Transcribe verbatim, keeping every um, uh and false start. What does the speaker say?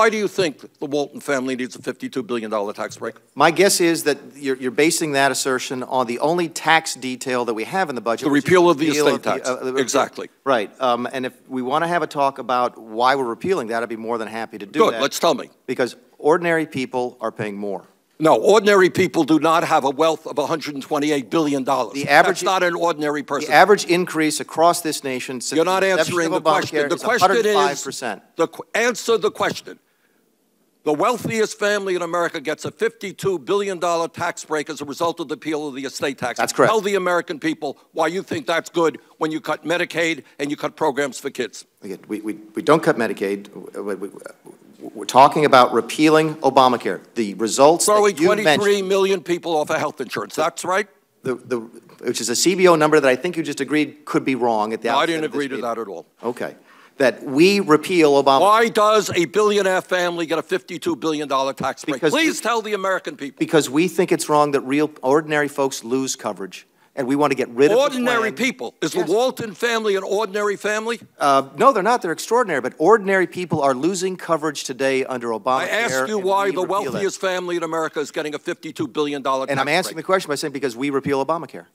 Why do you think the Walton family needs a fifty-two billion dollar tax break? My guess is that you're, you're basing that assertion on the only tax detail that we have in the budget. The repeal of the estate tax. Uh, exactly. Right. Um, and if we want to have a talk about why we're repealing that, I'd be more than happy to do that. Good. Let's tell me. Because ordinary people are paying more. No, ordinary people do not have a wealth of one hundred twenty-eight billion dollars. The average, That's not an ordinary person. The average increase across this nation since You're not answering the question. The question is, one hundred five percent. The, answer the question. The wealthiest family in America gets a fifty-two billion dollar tax break as a result of the appeal of the estate tax. That's correct. Tell the American people why you think that's good when you cut Medicaid and you cut programs for kids. We, we, we don't cut Medicaid. We, we, We're talking about repealing Obamacare. The results that you mentioned. twenty-three million people off of health insurance. That's right. The, the, which is a C B O number that I think you just agreed could be wrong at the outset. I didn't agree to that at all. Okay. That we repeal Obamacare. Why does a billionaire family get a fifty-two billion dollar tax break? Please tell the American people. Because we think it's wrong that real ordinary folks lose coverage. And we want to get rid of ordinary people. Is yes. the Walton family an ordinary family? Uh, no, they're not. They're extraordinary. But ordinary people are losing coverage today under Obamacare. I ask you why the wealthiest family in America is getting a fifty-two billion dollar tax break. And I'm answering the question by saying because we repeal Obamacare.